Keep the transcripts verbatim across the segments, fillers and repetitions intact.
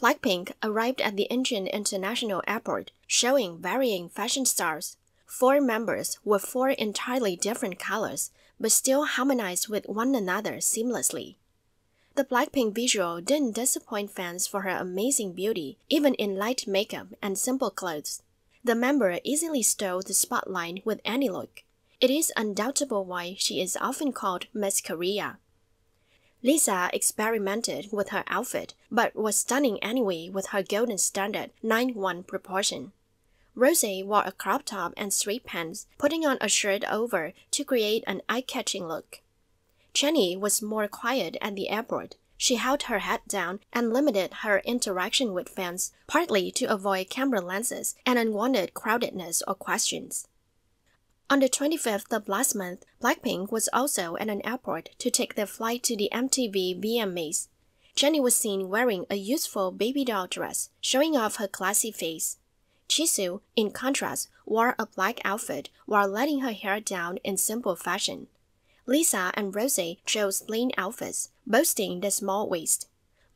Blackpink arrived at the Incheon International Airport, showing varying fashion styles. Four members were four entirely different colors, but still harmonized with one another seamlessly. The Blackpink visual didn't disappoint fans for her amazing beauty, even in light makeup and simple clothes. The member easily stole the spotlight with any look. It is undoubtable why she is often called Miss Korea. Lisa experimented with her outfit, but was stunning anyway with her golden standard nine one proportion. Rosie wore a crop top and sweatpants, putting on a shirt over to create an eye-catching look. Jennie was more quiet at the airport. She held her head down and limited her interaction with fans, partly to avoid camera lenses and unwanted crowdedness or questions. On the twenty-fifth of last month, Blackpink was also at an airport to take their flight to the M T V V M As. Jennie was seen wearing a youthful baby doll dress, showing off her classy face. Jisoo, in contrast, wore a black outfit while letting her hair down in simple fashion. Lisa and Rosie chose lean outfits, boasting their small waist.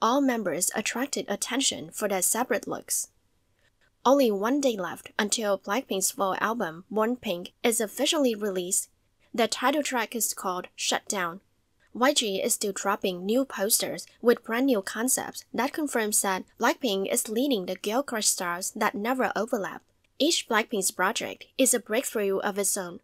All members attracted attention for their separate looks. Only one day left until Blackpink's full album, Born Pink, is officially released. The title track is called Shut Down. Y G is still dropping new posters with brand new concepts that confirms that Blackpink is leading the girl crush stars that never overlap. Each Blackpink's project is a breakthrough of its own,